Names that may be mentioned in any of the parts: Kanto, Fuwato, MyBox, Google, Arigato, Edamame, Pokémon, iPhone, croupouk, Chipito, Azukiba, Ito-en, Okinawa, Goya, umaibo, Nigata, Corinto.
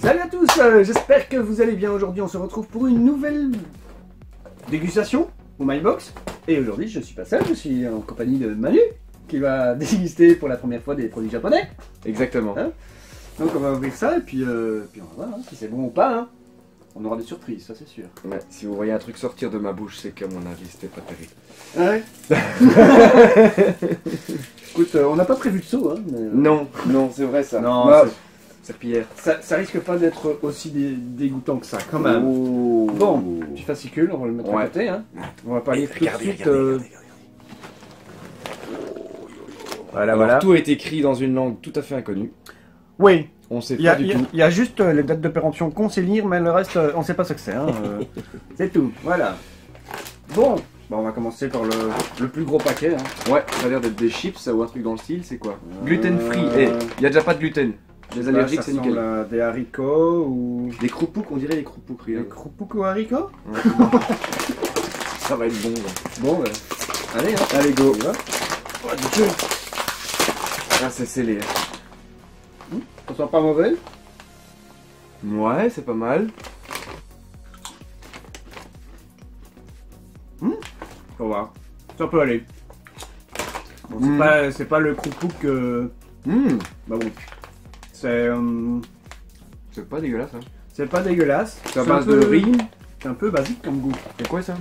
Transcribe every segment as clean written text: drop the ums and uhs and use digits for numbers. Salut à tous, j'espère que vous allez bien. Aujourd'hui on se retrouve pour une nouvelle dégustation au MyBox. Et aujourd'hui je suis pas seul, je suis en compagnie de Manu qui va déguster pour la première fois des produits japonais. Exactement. Hein, donc on va ouvrir ça et puis on va voir hein, si c'est bon ou pas. Hein. On aura des surprises, ça c'est sûr. Ouais, si vous voyez un truc sortir de ma bouche, c'est qu'à mon avis c'était pas terrible. Ouais. Écoute, on n'a pas prévu de saut. Hein, mais... Non, non, c'est vrai ça. Non, bah, Pierre. Ça risque pas d'être aussi dégoûtant que ça, quand même. Oh. Bon, petit fascicule, on va le mettre à côté. Hein. On va pas aller tout de suite. Voilà, alors, voilà. Tout est écrit dans une langue tout à fait inconnue. Oui. On sait pas du tout. Il y a juste les dates de péremption qu'on sait lire, mais le reste, on sait pas ce que c'est. Hein. C'est tout. Voilà. Bon. Bah on va commencer par le plus gros paquet. Hein. Ouais, ça a l'air d'être des chips ou un truc dans le style, c'est quoi? Gluten free. Il y a déjà pas de gluten. Les allergiques, c'est nickel. Des haricots ou... Des croupouks, on dirait des croupouks. Des croupouks aux haricots ouais. Ça va être bon. Là. Bon, ouais. Allez, hein. Allez, go. Oh, du coup. Ah, c'est scellé. Ça sent pas mauvais? Ouais, c'est pas mal. Ça va. Ça peut aller. Bon, c'est pas le croupouk... Bah bon. C'est... c'est pas dégueulasse, hein. C'est pas dégueulasse. C'est à base de riz. C'est un peu basique comme goût. C'est quoi ça?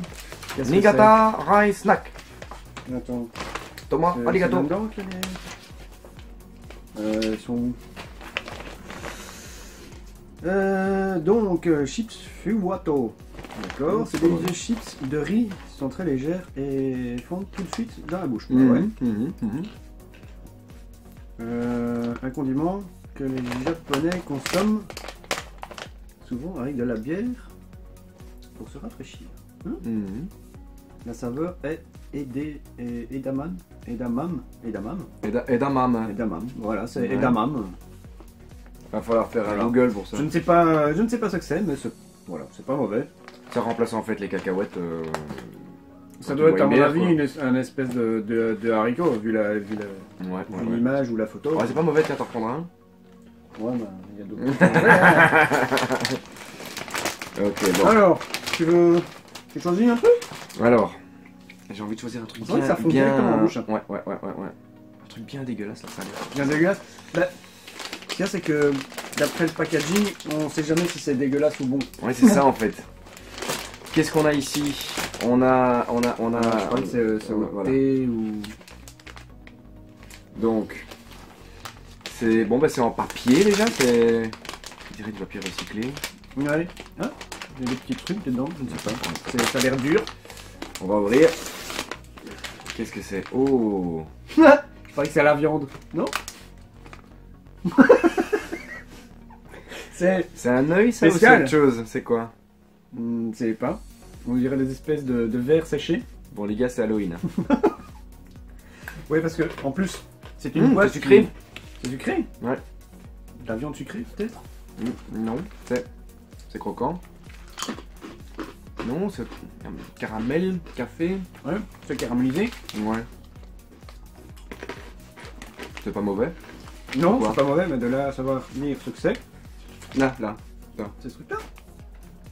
Nigata rice snack. Attends. Thomas, arigato. Ils sont où? Donc, chips Fuwato. D'accord, c'est des chips de riz. Ils sont très légères et fondent tout de suite dans la bouche. Un condiment que les Japonais consomment souvent avec de la bière pour se rafraîchir. La saveur est edamame. Voilà, c'est edamame. Va falloir faire un Google pour ça. Je ne sais pas ce que c'est, mais voilà, c'est pas mauvais. Ça remplace en fait les cacahuètes. Ça doit être à mon avis un espèce de haricot vu l'image ou la photo. Ouais, c'est pas mauvais, tiens, t'en reprendras un. Ouais, bah, il y a d'autres. Ok, bon. Alors, tu choisis un truc? Alors, j'ai envie de choisir un truc bien... Ça fond directement en bouche. Ouais. Un truc bien dégueulasse, là, ça. Bien dégueulasse? Bah, ce qu'il y a, c'est que, d'après le packaging, on sait jamais si c'est dégueulasse ou bon. Ouais, c'est ça, en fait. Qu'est-ce qu'on a ici? On a... Je crois que c'est au thé ou... Donc... C'est bon, bah c'est en papier déjà, c'est. Je dirais du papier recyclé. Ouais, hein? Il y a des petits trucs dedans, je ne sais pas. Ça a l'air dur. On va ouvrir. Qu'est-ce que c'est? Oh! Je croyais que c'est à la viande, non? C'est un œil, ça ou c'est autre chose? C'est quoi? C'est pas. On dirait des espèces de verre séché. Bon, les gars, c'est Halloween. Hein. Ouais, parce que en plus, c'est une boîte sucrée. C'est sucré? Ouais. De la viande sucrée peut-être? Non, c'est croquant. Non, c'est caramel, café. Ouais, c'est caramélisé. Ouais. C'est pas mauvais? Non, c'est pas mauvais, mais de là à savoir lire ce que c'est. Là. C'est ce truc-là?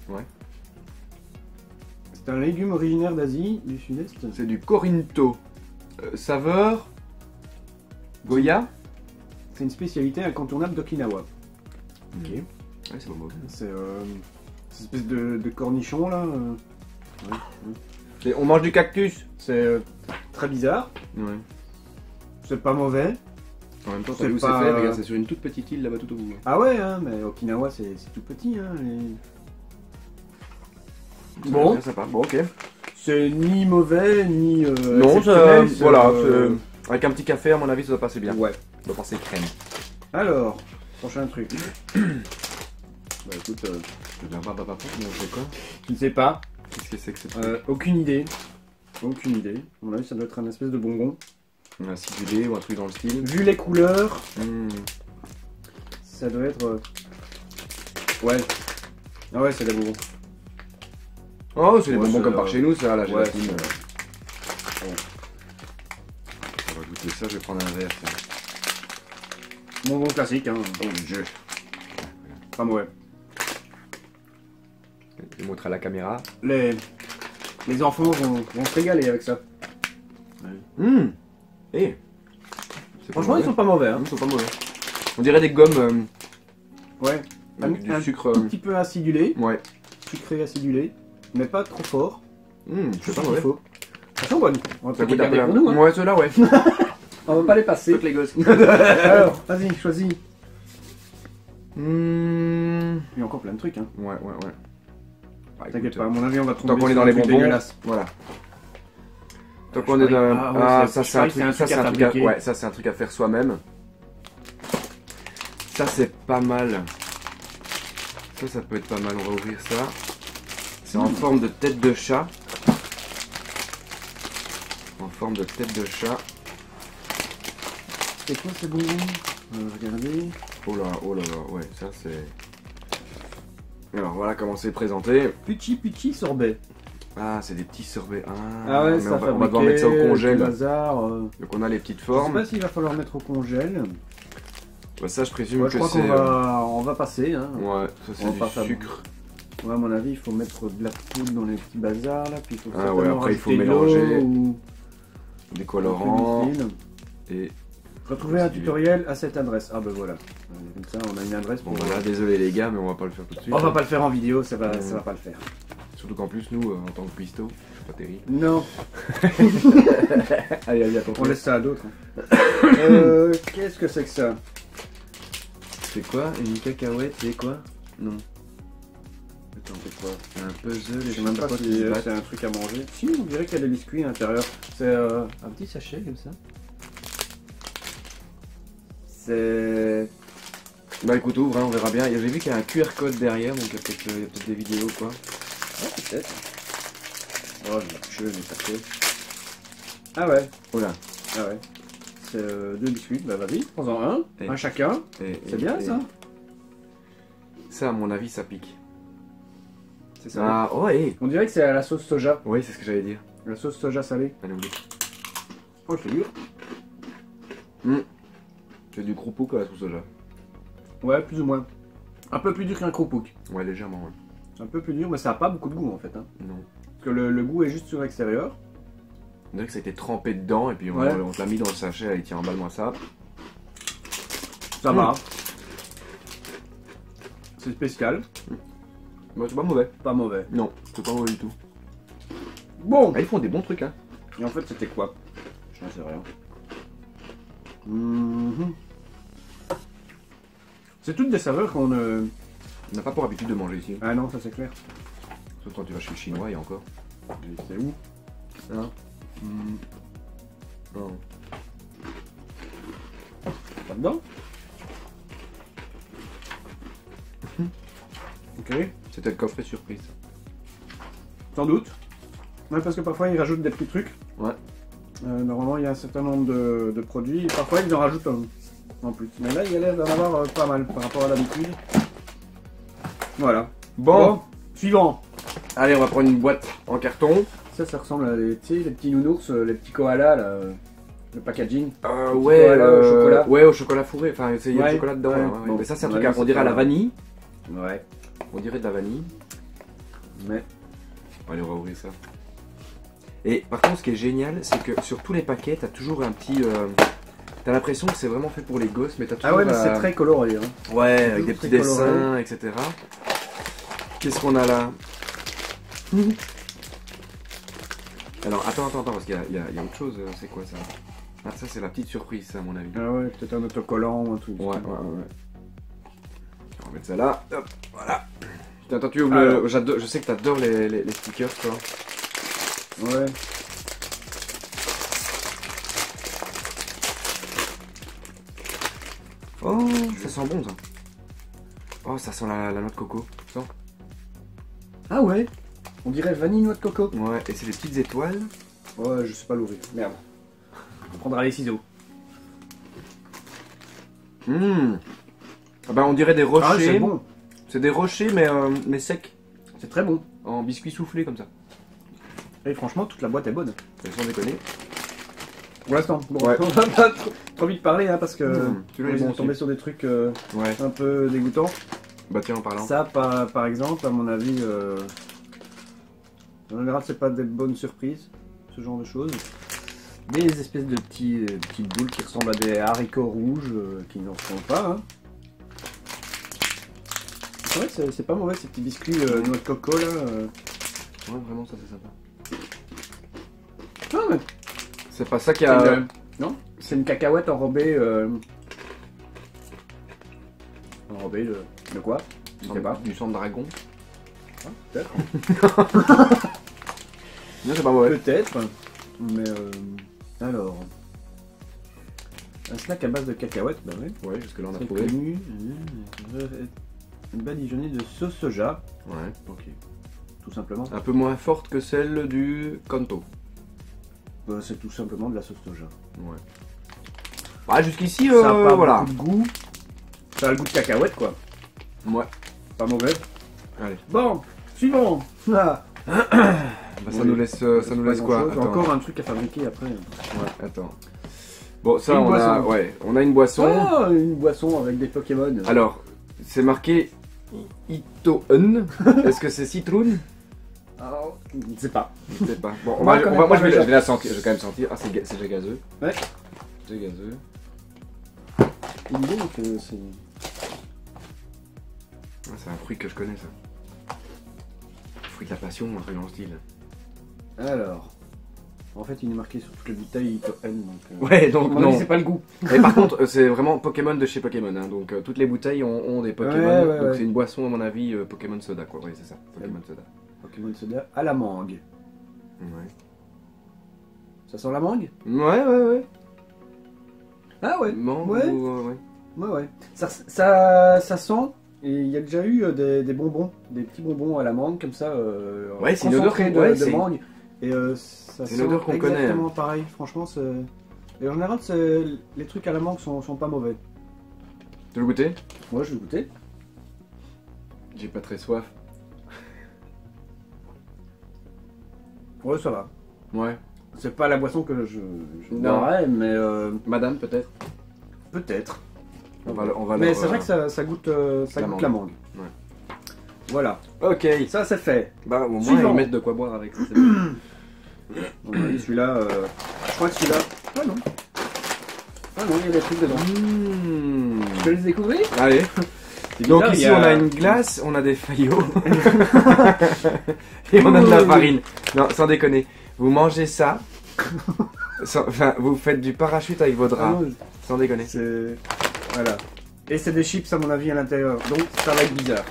Ouais. C'est un légume originaire d'Asie, du sud-est. C'est du Corinto. Saveur Goya. C'est une spécialité incontournable d'Okinawa. Ok. Ouais, c'est pas mauvais. C'est une espèce de cornichon là. Ouais. On mange du cactus. C'est très bizarre. Ouais. C'est pas mauvais. En même temps, c'est où c'est fait, regarde, c'est sur une toute petite île là-bas tout au bout. Ah ouais, hein, mais Okinawa c'est tout petit. Hein, les... Bon. Bon, ok. C'est ni mauvais, ni... non, voilà. Avec un petit café, à mon avis, ça doit passer bien. Ouais. Ça doit passer crème. Alors, prochain truc. Bah écoute, je ne sais pas, je ne sais pas. Qu'est-ce que c'est que ça? Aucune idée. Aucune idée. À mon avis, ça doit être un espèce de bonbon. Un sidulé ou un truc dans le style. Vu les couleurs, ça doit être... Ouais. Ah ouais, c'est des bonbons. Oh, c'est des bonbons comme par chez nous, ça, la gélatine. Ouais, et ça, je vais prendre un verre. Bonbon classique, hein. Bon jeu. Pas mauvais. Je vais montrer à la caméra. Les enfants vont se régaler avec ça. Ouais. Mmh. Hey. Franchement, ils sont pas mauvais. Hein. Ils sont pas mauvais. On dirait des gommes. Ouais. Du sucre. Un petit peu acidulé. Ouais. Sucré acidulé, mais pas trop fort. C'est pas mauvais. Elles sont bonnes. On va peut-être les garder pour nous, hein. Ouais, ceux-là, ouais. On va pas les passer. Toutes les gosses. Alors, vas-y, choisis. Il y a encore plein de trucs, hein. Ouais, ouais, ouais. Bah, t'inquiète pas, à mon avis, on va trouver. Tant qu'on est dans les bonbons. Voilà. Tant qu'on est dans. Ah, ça, c'est un truc. Ouais, ça, c'est un truc à faire soi-même. Ça, c'est pas mal. Ça, ça peut être pas mal. On va ouvrir ça. C'est en forme de tête de chat. En forme de tête de chat. C'est quoi ces bonbons? Regardez. Oh là là, ouais, ça c'est... Alors voilà comment c'est présenté. Petit sorbet. Ah, c'est des petits sorbets. Ah ouais, ça on va devoir mettre ça au congèle. Donc on a les petites formes. Je sais pas s'il va falloir mettre au congèle. Bah, ça je présume que c'est... Je crois qu'on va... On va passer. Hein. Ouais, ça c'est du sucre. Ouais, à mon avis, il faut mettre de la poudre dans les petits bazars là. Puis il faut ouais, après il faut mélanger. Ou... Des colorants. Et... Retrouvez un tutoriel à cette adresse. Ah ben voilà. Comme ça, on a une adresse. Bon voilà, désolé les gars, mais on va pas le faire tout de suite. On va pas le faire en vidéo, ça va pas le faire. Surtout qu'en plus, nous, en tant que cuistot, c'est pas terrible. Non. Allez, allez, attends. On laisse ça à d'autres. Qu'est-ce que c'est que ça? C'est quoi? Une cacahuète? C'est quoi? Non. Attends, c'est quoi? C'est un puzzle et je sais même pas si c'est un truc à manger. Si, on dirait qu'il y a des biscuits à l'intérieur. C'est un petit sachet comme ça. Bah écoute, ouvre, hein, on verra bien. J'ai vu qu'il y a un QR code derrière, donc il y a peut-être des vidéos quoi. Ouais, peut-être. Oh, je l'ai tapé. Ah ouais. Oh là. Ah ouais. C'est deux biscuits, bah vas-y, prends-en un. Un chacun. C'est bien ça. Ça, à mon avis, ça pique. C'est ça. Ah ouais. On dirait que c'est à la sauce soja. Oui, c'est ce que j'allais dire. La sauce soja salée. Allez, oublie. Oh, c'est dur. C'est du croupouk à la sauce soja. Ouais, plus ou moins. Un peu plus dur qu'un croupouk. Ouais, légèrement, ouais. Un peu plus dur, mais ça n'a pas beaucoup de goût en fait. Hein. Non. Parce que le goût est juste sur l'extérieur. On dirait que ça a été trempé dedans et puis on te l'a mis dans le sachet. Allez, tiens, emballe-moi ça. Ça va. C'est spécial. Bah, c'est pas mauvais. Pas mauvais. Non, c'est pas mauvais du tout. Bon. Ah, ils font des bons trucs, hein. Et en fait, c'était quoi? Je n'en sais rien. C'est toutes des saveurs qu'on n'a pas pour habitude de manger ici. Ah non, ça c'est clair. Sauf quand tu vas chez le chinois, il y a encore. C'est où ça? Non. Pas dedans. Ok. C'était le coffret surprise. Sans doute. Ouais, parce que parfois ils rajoutent des petits trucs. Ouais. Normalement, il y a un certain nombre de produits. Parfois, ils en rajoutent en plus. Mais là, il a l'air d'en avoir pas mal par rapport à l'habitude. Voilà. Bon, suivant. Allez, on va prendre une boîte en carton. Ça ressemble à les petits nounours, les petits koalas, là, le packaging. Ouais, koalas, au chocolat. Ouais, au chocolat fourré. Enfin, il y a du chocolat dedans. Ouais. Hein, bon. Mais ça, c'est un truc à on dirait à la vanille. Ouais. On dirait de la vanille. Mais. Allez, on va ouvrir ça. Et par contre, ce qui est génial, c'est que sur tous les paquets, t'as toujours un petit... t'as l'impression que c'est vraiment fait pour les gosses, mais t'as toujours... Ah ouais, mais c'est très coloré. Hein. Ouais, avec des petits dessins, etc. Qu'est-ce qu'on a là? Alors, attends, parce qu'il y a autre chose. C'est quoi ça? Ah, ça, c'est la petite surprise, ça, à mon avis. Ah ouais, peut-être un autocollant ou un truc. Ouais. On va mettre ça là. Hop, voilà. Putain, attends, tu ouvres le... Je sais que t'adores les stickers, toi. Ouais. Oh, ça sent bon ça. Oh, ça sent la noix de coco. Ça sent. Ah ouais. On dirait vanille noix de coco. Ouais, et c'est des petites étoiles. Ouais, je sais pas l'ouvrir. Merde. On prendra les ciseaux. Ah bah on dirait des rochers. Ah, c'est bon. C'est des rochers mais secs. C'est très bon. En biscuit soufflé comme ça. Et franchement, toute la boîte est bonne. Sans déconner. Pour l'instant, bon, on va pas trop vite parler hein, parce que ils vont tomber sur des trucs un peu dégoûtants. Bah tiens, en parlant. Ça, par exemple, à mon avis, en général, c'est pas des bonnes surprises, ce genre de choses. Des espèces de petites boules qui ressemblent à des haricots rouges, qui n'en sont pas. Hein. C'est vrai que c'est pas mauvais, ces petits biscuits noix de coco, là. Ouais, vraiment, ça c'est sympa. Non, mais... C'est pas ça qui a... Non, c'est une cacahuète enrobée... Enrobée de quoi? Je sais pas. Du sang de dragon. Ah, peut-être. Non, c'est pas mauvais. Peut-être. Mais alors... Un snack à base de cacahuètes, bah oui. Ouais, jusque là on a trouvé. Une badigeonnée de sauce soja. Ouais, ok. Tout simplement. Un peu moins forte que celle du Kanto. C'est tout simplement de la sauce soja. Ouais. Bah jusqu'ici, ça a pas voilà. Beaucoup de goût. Ça a le goût de cacahuète quoi. Ouais. Pas mauvais. Allez. Bon, suivant. Ah. Bah, ça oui. Nous laisse, ça nous laisse quoi? Encore un truc à fabriquer après. Ouais, attends. Bon, ça on boisson. A, ouais, on a une boisson. Ah, une boisson avec des Pokémon. Alors, c'est marqué Ito-en. Est-ce que c'est citrouille? Alors, je ne sais pas. Je sais pas. Bon, moi je vais la sentir. Je vais quand même sentir. Ah, c'est déjà gazeux. Ouais. C'est gazeux. Donc, c'est. Ah, c'est un fruit que je connais, ça. Fruit de la passion, un truc dans le style. Alors. En fait, il est marqué sur toutes les bouteilles Ito-en. Ouais, donc non. C'est pas le goût. Et par contre, c'est vraiment Pokémon de chez Pokémon. Hein, donc, toutes les bouteilles ont des Pokémon. Ouais, ouais, donc, ouais. C'est une boisson, à mon avis, Pokémon soda, quoi. Oui, c'est ça. Pokémon soda. Pokémon soda à la mangue. Ouais. Ça sent la mangue? Ouais. Ah ouais. Mangue ouais. Ou, ouais. Ça sent. Et il y a déjà eu des bonbons, des petits bonbons à la mangue comme ça. Ouais, c'est une odeur de mangue. Et ça sent exactement pareil. Franchement, c'est. Et en général, les trucs à la mangue sont pas mauvais. Tu veux le goûter? Ouais, je vais le goûter. J'ai pas très soif. Ouais, ça va. Ouais. C'est pas la boisson que je boirais, mais... Madame, peut-être? Peut-être. On va mais c'est vrai que ça goûte, ça goûte la mangue. Ouais. Voilà. Ok. Ça, c'est fait. Bah, au moins, ils mettent de quoi boire avec ça. Celui-là... Je crois que celui-là... Ah non. Ah non, il y a des trucs dedans. Mmh. Je te laisse découvrir? Allez. Donc bizarre, ici on a une glace, on a des faillots et on a de la farine. Non, sans déconner, vous mangez ça, enfin vous faites du parachute avec vos draps, sans déconner. Voilà. Et c'est des chips à mon avis à l'intérieur, donc ça va être bizarre.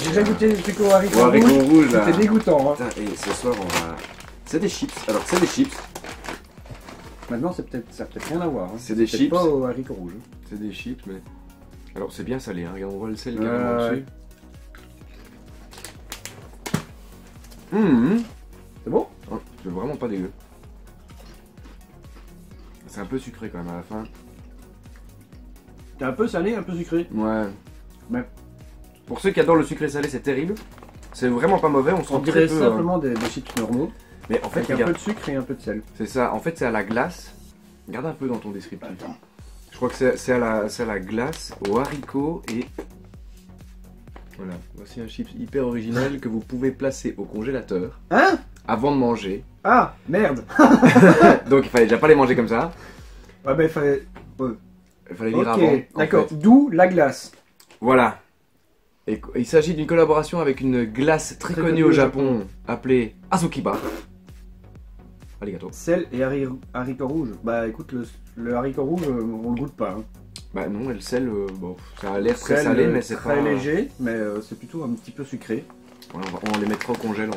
J'ai déjà goûté des trucs au haricot rouge, c'était dégoûtant. Hein. Putain, et ce soir on va... C'est des chips, alors c'est des chips. Maintenant ça peut-être rien à voir, hein. C'est des chips. Pas au haricot rouge. C'est des chips mais... Alors c'est bien salé, hein. Regarde, on voit le sel carrément dessus. Mmh. C'est bon? Oh, c'est vraiment pas dégueu. C'est un peu sucré quand même à la fin. C'est un peu salé, un peu sucré. Ouais. Mais pour ceux qui adorent le sucré salé, c'est terrible. C'est vraiment pas mauvais, on s'en dirait peu, simplement des chips normaux. Mais en fait, il y a un peu de sucre et un peu de sel. C'est ça, en fait c'est à la glace. Regarde un peu dans ton descriptif. Attends. Je crois que c'est à la glace, au haricot et... Voilà, voici un chips hyper original que vous pouvez placer au congélateur. Hein? Avant de manger. Ah, merde. Donc il fallait déjà pas les manger comme ça. Ouais, mais il fallait lire avant. D'accord, d'où la glace. Voilà. Et il s'agit d'une collaboration avec une glace très connue au Japon, appelée Azukiba. Arigato. Sel et haricot rouge. Bah écoute, le haricot rouge, on le goûte pas. Hein. Bah non, et le sel, bon, ça a l'air très salé, mais c'est pas... Très léger, mais c'est plutôt un petit peu sucré. Ouais, on les mettra au congèle.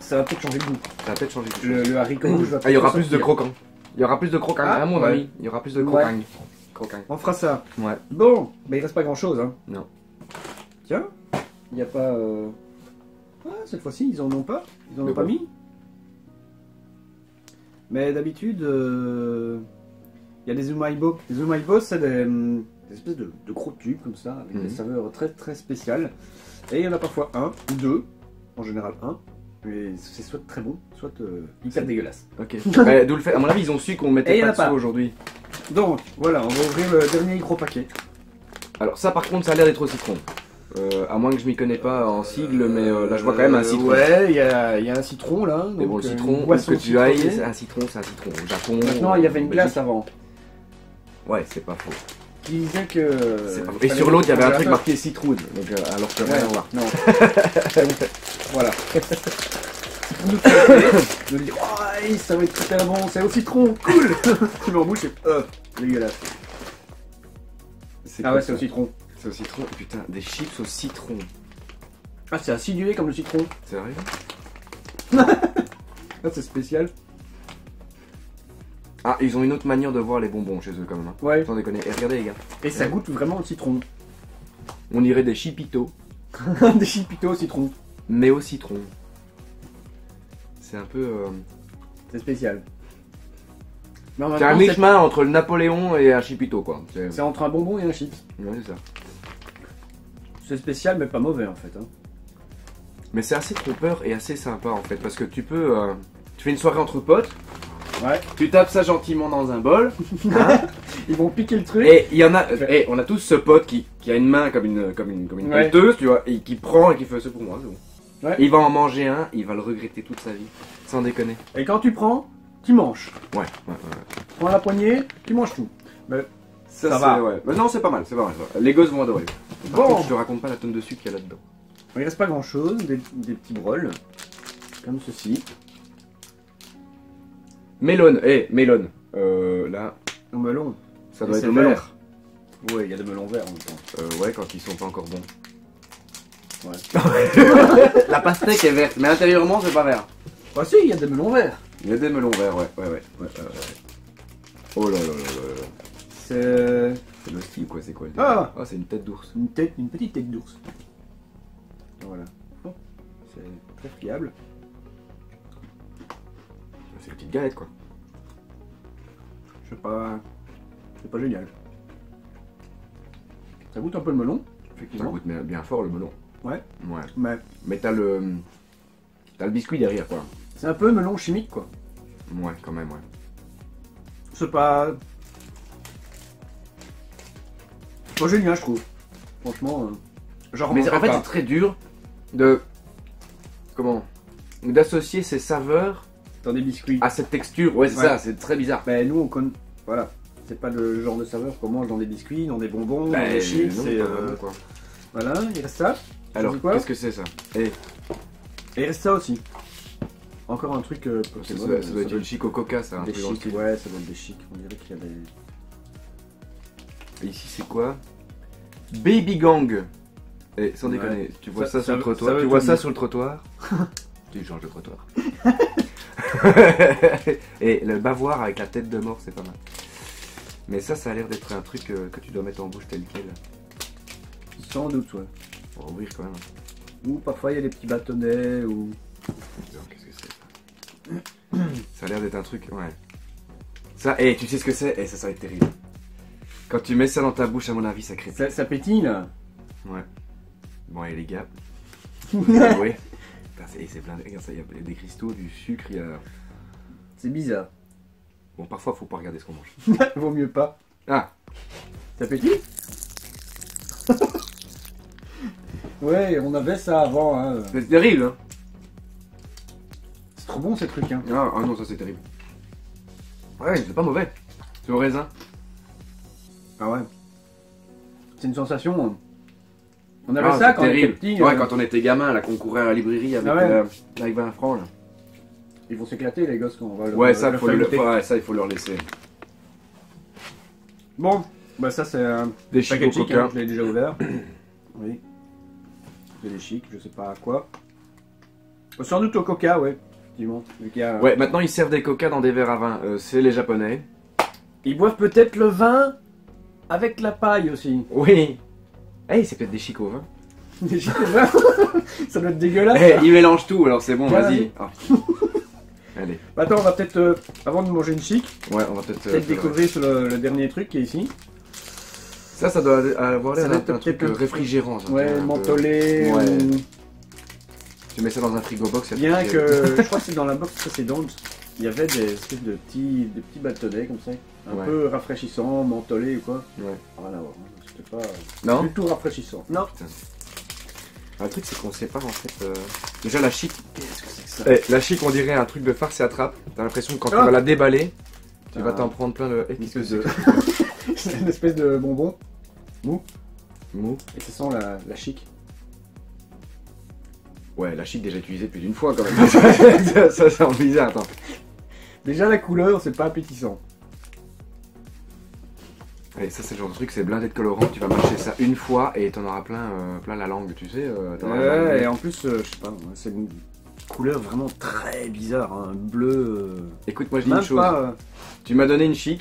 Ça va peut-être changer de goût. Ça va peut-être changer de goût. Le haricot rouge va peut-être... Ah, il y aura plus de croquants. Il y aura plus de croquants, hein, mon ami. Il y aura plus de croquants. Ouais. On fera ça. Ouais. Bon, mais il reste pas grand-chose, hein. Non. Tiens, il n'y a pas... Ah, cette fois-ci, ils en ont pas. Ils en ont pas mis. Mais d'habitude, il y a des umaibo. Les umaibo, c'est des espèces de gros tubes comme ça, avec des saveurs très très spéciales. Et il y en a parfois un ou deux, en général un. Mais c'est soit très bon, soit hyper dégueulasse. Ok. Bah, d'où le fait. À mon avis, ils ont su qu'on mettait pas dessus aujourd'hui. Donc voilà, on va ouvrir le dernier gros paquet. Alors ça par contre ça a l'air d'être au citron. À moins que je m'y connais pas en sigle, mais là je vois quand même un citron. Ouais, il y a un citron là. Mais bon, le citron, où est-ce que tu ailles, c'est un citron. Au Japon. Maintenant, il y avait une glace avant. Ouais, c'est pas faux. Qui disait que. Et sur l'autre, il y avait un truc marqué citrouille. Donc, alors que rien à voir. Non. Voilà. Je me dis, oh, ça va être tellement bon, c'est au citron, cool. Tu me rebouches et. Dégueulasse. Ah ouais, c'est au citron. Au citron, putain, des chips au citron. Ah, c'est acidulé comme le citron. C'est vrai. Ah, c'est spécial. Ah, ils ont une autre manière de voir les bonbons chez eux quand même. Hein. Ouais. Sans déconner. Et regardez les gars. Et ça goûte vraiment le citron. On dirait des chipitos. Des chipitos au citron. Mais au citron. C'est un peu... C'est spécial. C'est un mi-chemin entre le Napoléon et un chipito quoi. C'est entre un bonbon et un chips. Ouais, c'est ça. C'est spécial mais pas mauvais en fait. Hein. Mais c'est assez trompeur et assez sympa en fait parce que tu peux... tu fais une soirée entre potes, ouais. Tu tapes ça gentiment dans un bol, hein. Ils vont piquer le truc. Et il y en a... Et on a tous ce pote qui a une main comme une penteuse, tu vois, et qui prend et qui fait ça pour moi. Bon. Ouais. Il va en manger un, il va le regretter toute sa vie, sans déconner. Et quand tu prends, tu manges. Ouais, ouais, ouais. Prends la poignée, tu manges tout. Mais... Ça va. Ouais. Mais non, c'est pas mal, c'est pas mal. Les gosses vont adorer. Par contre, je te raconte pas la tonne de sucre qu'il y a là-dedans. Il reste pas grand-chose, des petits brolles, comme ceci. Mélone, mélone. Là... Un melon. Ça doit être le melon. Ouais, il y a des melons verts en même temps. Ouais, quand ils sont pas encore bons. Ouais. La pastèque est verte, mais intérieurement, c'est pas vert. Bah si, il y a des melons verts. Il y a des melons verts, ouais. Oh là là là là. C'est le style quoi, c'est quoi le délire? Ah, c'est une tête d'ours. Une petite tête d'ours. Voilà. Oh. C'est très friable. C'est une petite galette quoi. Je sais pas. C'est pas génial. Ça goûte un peu le melon. Effectivement. Ça goûte bien fort le melon. Ouais. Ouais. Mais t'as le. T'as le biscuit derrière quoi. C'est un peu melon chimique quoi. Ouais, quand même, ouais. C'est pas. Moi j'ai je trouve. Franchement, genre. Mais en fait c'est très dur de d'associer ces saveurs dans des biscuits à cette texture. Ouais, c'est ça, c'est très bizarre. Mais nous on connaît, voilà, c'est pas le genre de saveur qu'on mange dans des biscuits, dans des bonbons, dans des chips. C'est quoi. Voilà, il reste ça. Alors qu'est-ce que c'est ça? Et il reste ça aussi. Encore un truc. Ça doit être le chic au coca, ça. Des chics, ouais, ça doit être des chics. On dirait qu'il y a des. Et ici c'est quoi? Baby Gang. Et sans déconner, tu vois ça sur le trottoir, tu vois ça sur le trottoir. Tu changes de trottoir. Et le bavoir avec la tête de mort, c'est pas mal. Mais ça, ça a l'air d'être un truc que tu dois mettre en bouche tel quel. Sans doute, ouais. Pour ouvrir quand même. Ou parfois il y a des petits bâtonnets ou... Qu'est-ce que c'est ça? Ça a l'air d'être un truc, ouais. Ça, et tu sais ce que c'est? Et ça va être terrible. Quand tu mets ça dans ta bouche, à mon avis, ça crépite. Ça pétille, là. Ouais. Bon, et les gars, ouais. C'est plein de... Regarde ça, il y a des cristaux, du sucre, il y a... C'est bizarre. Bon, parfois, faut pas regarder ce qu'on mange. Vaut mieux pas. Ah. Ça pétille. Ouais, on avait ça avant, hein. C'est terrible, hein. C'est trop bon, ces trucs, hein. Ah non, ça, c'est terrible. Ouais, c'est pas mauvais. C'est au raisin. Ah ouais. C'est une sensation. On avait ça quand on était petit. Ouais, quand on était gamin, là, qu'on courait à la librairie avec, avec 20 francs. Là. Ils vont s'éclater, les gosses, quand on va leur ça, il faut leur laisser. Bon, bah ça, c'est des chics au coca. Hein, je l'ai déjà ouvert. Oui. C'est des chics, je sais pas à quoi. Sans doute au coca, ouais. Effectivement. Ouais, maintenant, ils servent des coca dans des verres à vin. C'est les Japonais. Ils boivent peut-être le vin. Avec la paille aussi. Oui. Eh, c'est peut-être des chics au vin. Des chics au vin. Ça doit être dégueulasse. Eh, ils mélangent tout, alors c'est bon, vas-y. Allez. Attends, on va peut-être, avant de manger une chic, ouais, on va peut-être découvrir le dernier truc qui est ici. Ça, ça doit avoir l'air d'un truc réfrigérant. Ouais, mentholé. Ouais. Tu mets ça dans un frigo box. Bien que, je crois que c'est dans la box précédente. Il y avait des espèces de petits bâtonnets comme ça, un peu rafraîchissants, mentholés ou quoi. Ouais. Rien à voir. C'était pas du tout rafraîchissant. Non. Putain. Un truc, c'est qu'on sait pas en fait. Déjà, la chic, qu'est-ce que c'est que ça? La chic, on dirait un truc de farce et attrape. T'as l'impression que quand tu vas la déballer, tu vas t'en prendre plein le. Qu'est-ce que c'est? C'est une espèce de bonbon mou. Mou. Et ça sent la chic. Ouais, la chic déjà utilisée plus d'une fois quand même. Ça sent bizarre, attends. Déjà, la couleur, c'est pas appétissant. Et ça, c'est le genre de truc, c'est blindé de colorant, tu vas mâcher ça une fois et t'en auras plein, plein la langue, tu sais. Ouais, et en plus, je sais pas, c'est une couleur vraiment très bizarre, hein, bleu. Écoute, moi je dis une chose, tu m'as donné une chic,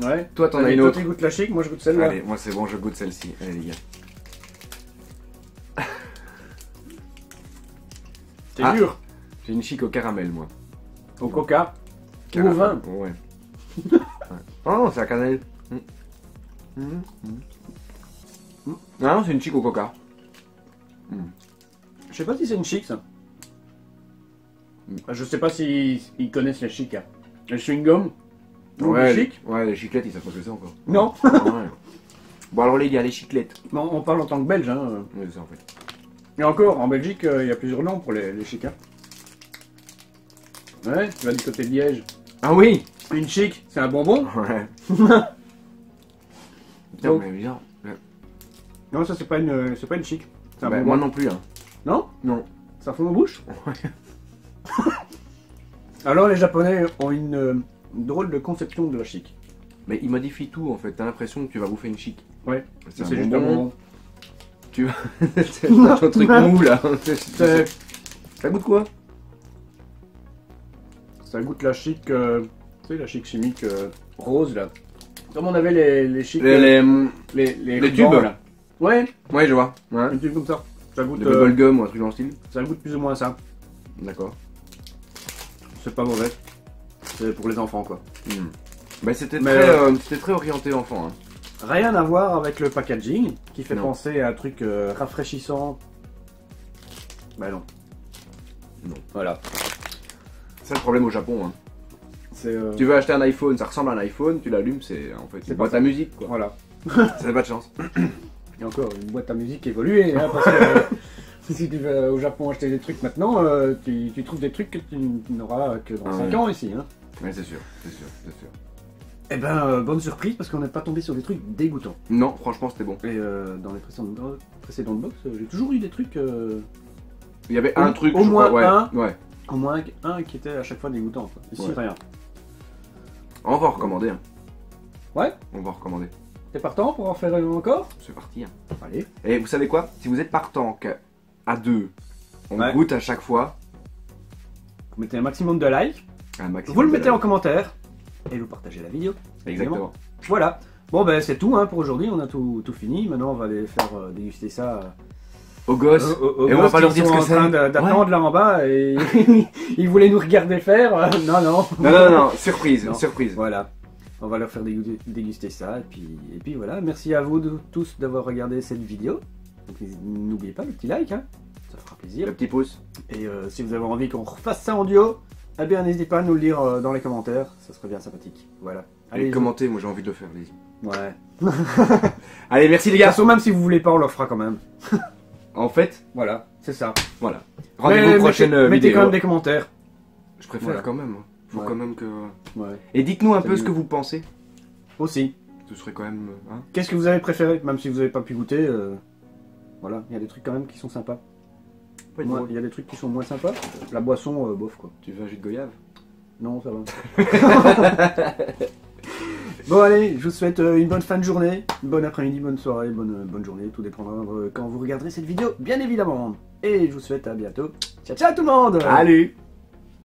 ouais. Toi t'en as une autre. Toi tu goûtes la chic, moi je goûte celle-là. Allez, moi c'est bon, je goûte celle-ci, allez les gars. T'es dur. J'ai une chic au caramel, moi. Au coca ou au vin. Ouais. Ouais. Oh, c'est la cannelle. Non, c'est une chic au coca. Je sais pas si c'est une chic ça. Je sais pas s'ils connaissent les chics. Hein. Les chewing-gums. Ouais, les chics. Ouais, les chiclettes, ils savent pas ce que c'est encore. Non. Ouais. Bon, alors les gars, les chiclettes. Non, on parle en tant que belge. Hein. Oui, c'est ça en fait. Et encore, en Belgique, il y a plusieurs noms pour les chics. Hein. Ouais, tu vas du côté de Liège. Ah oui. Une chic, c'est un bonbon. Ouais. Putain, donc, mais bizarre. Ouais. Non, ça c'est pas une chic. Un bah, moi non plus. Hein. Non? Non. Ça fond en bouche? Ouais. Alors les Japonais ont une drôle de conception de la chic. Mais ils modifient tout en fait. T'as l'impression que tu vas bouffer une chic. Ouais. C'est juste un bonbon. Tu vas. C'est un truc mou là. Ça goûte quoi? Ça goûte la chic. Tu sais, la chic chimique rose là. Comme on avait les chics. Les tubes là. Ouais. Ouais, je vois. Ouais. Une tube comme ça. Ça goûte. Le bubble gum ou un truc dans le style. Ça goûte plus ou moins ça. D'accord. C'est pas mauvais. C'est pour les enfants quoi. Bah, c'était très orienté enfant. Hein. Rien à voir avec le packaging qui fait penser à un truc rafraîchissant. Bah non. Non. Voilà. C'est le problème au Japon. Hein. Tu veux acheter un iPhone, ça ressemble à un iPhone, tu l'allumes, c'est en fait une boîte à musique quoi. Voilà. Ça n'a pas de chance. Et encore, une boîte à musique évoluée, hein, parce que si tu vas au Japon acheter des trucs maintenant, tu trouves des trucs que tu n'auras que dans 5 ans ici. Hein. Ouais, c'est sûr, c'est sûr, c'est sûr. Eh ben, bonne surprise parce qu'on n'est pas tombé sur des trucs dégoûtants. Non, franchement c'était bon. Et dans les précédentes box, j'ai toujours eu des trucs... Il y avait un truc, au moins un qui était à chaque fois dégoûtant. Quoi. Ici, rien. On va recommander. Hein. Ouais. On va recommander. T'es partant pour en faire encore? C'est parti. Hein. Allez. Et vous savez quoi? Si vous êtes partant à deux, on goûte à chaque fois. Vous mettez un maximum de likes. Vous le mettez en commentaire. Et vous partagez la vidéo. Exactement. Voilà. Bon ben c'est tout hein, pour aujourd'hui. On a tout fini. Maintenant on va aller faire déguster ça. Aux gosses, et on va pas leur dire ce que c'est. Ils sont en train d'attendre là en bas et ils voulaient nous regarder faire. Non, non. Non, non, non, surprise, non. Surprise. Voilà, on va leur faire déguster ça et puis voilà. Merci à vous tous d'avoir regardé cette vidéo. N'oubliez pas le petit like, hein. Ça fera plaisir. Le petit pouce. Et si vous avez envie qu'on refasse ça en duo, eh bien n'hésitez pas à nous le dire dans les commentaires. Ça serait bien sympathique. Voilà. Allez, commentez, moi j'ai envie de le faire. Ouais. Allez, merci les gars. Même si vous voulez pas, on le fera quand même. En fait, voilà, c'est ça. Voilà. Rendez-vous prochaine vidéo. Mettez quand même des commentaires. Je préfère quand même. Faut quand même que. Ouais. Et dites-nous un peu ce que vous pensez. Aussi. Ce serait quand même. Hein. Qu'est-ce que vous avez préféré, même si vous n'avez pas pu goûter. Voilà, il y a des trucs quand même qui sont sympas. Il y a des trucs qui sont moins sympas. La boisson, bof quoi. Tu veux un jus de goyave? Non, ça va. Bon allez, je vous souhaite une bonne fin de journée, bon après-midi, bonne soirée, bonne journée, tout dépendra quand vous regarderez cette vidéo, bien évidemment. Et je vous souhaite à bientôt. Ciao ciao tout le monde. Salut.